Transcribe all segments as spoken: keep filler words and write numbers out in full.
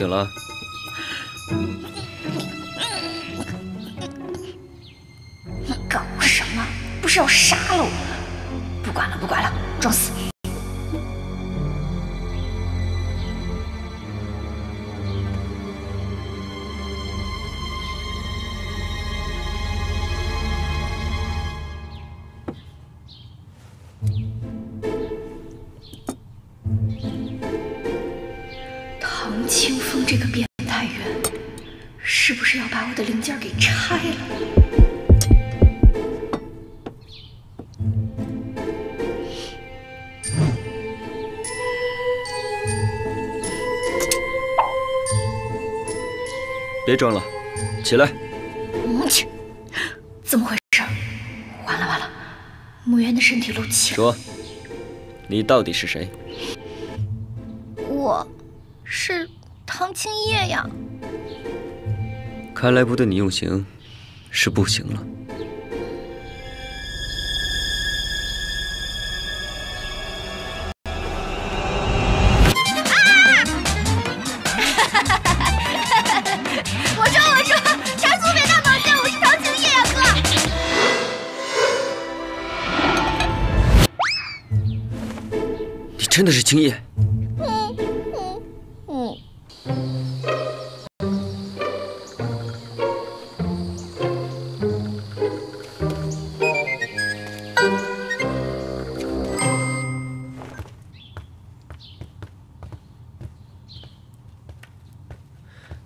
醒了。你搞我什么？不是要杀了我吗？不管了，不管了，装死。 别装了，起来！我去，怎么回事？完了完了，墓园的身体露怯。说，你到底是谁？我是唐青叶呀。看来不对你用刑是不行了。真的是青叶。嗯嗯嗯。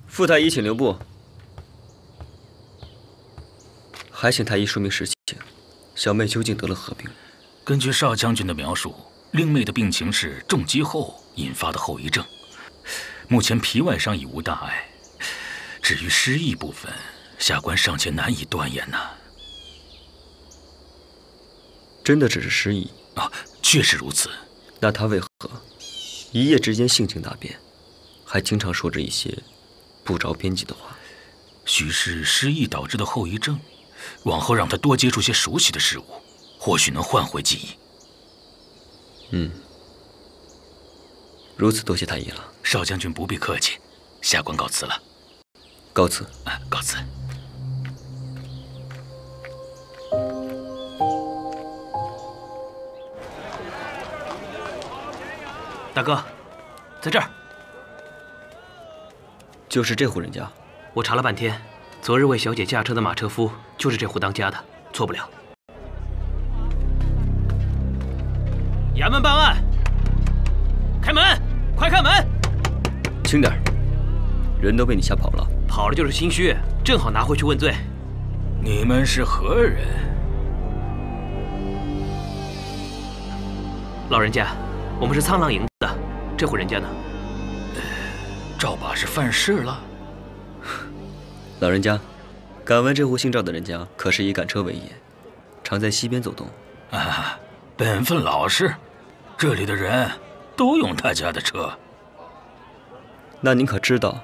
傅太医，请留步。还请太医说明实情，小妹究竟得了何病？根据少将军的描述。 令妹的病情是重击后引发的后遗症，目前皮外伤已无大碍，至于失忆部分，下官尚且难以断言呐、啊。真的只是失忆啊？确实如此。那她为何一夜之间性情大变，还经常说着一些不着边际的话？许是失忆导致的后遗症，往后让她多接触些熟悉的事物，或许能唤回记忆。 嗯，如此多谢太医了。少将军不必客气，下官告辞了。告辞啊，告辞。大哥，在这儿。就是这户人家。我查了半天，昨日为小姐驾车的马车夫就是这户当家的，错不了。 衙门办案，开门，快开门！轻点，人都被你吓跑了。跑了就是心虚，正好拿回去问罪。你们是何人？老人家，我们是沧浪营的。这户人家呢？赵把是犯事了。老人家，敢问这户姓赵的人家可是以赶车为业，常在西边走动。啊，本分老实。 这里的人都用他家的车。那您可知道，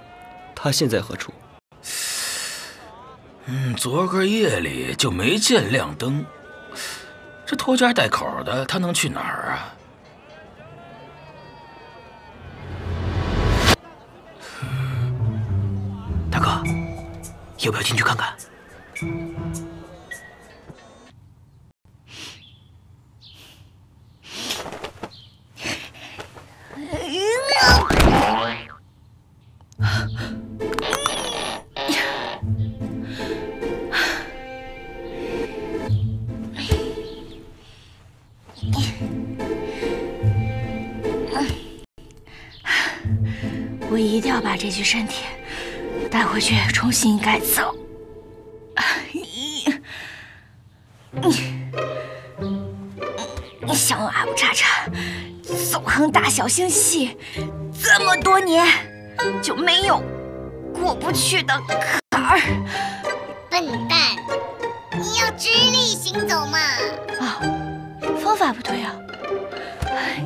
他现在何处？嗯，昨个夜里就没见亮灯。这拖家带口的，他能去哪儿啊？大哥，要不要进去看看？ 我一定要把这具身体带回去重新改造。像我阿布查查纵横大小星系这么多年，就没有过不去的坎儿。笨蛋，你要直立行走嘛！啊，方法不对啊！哎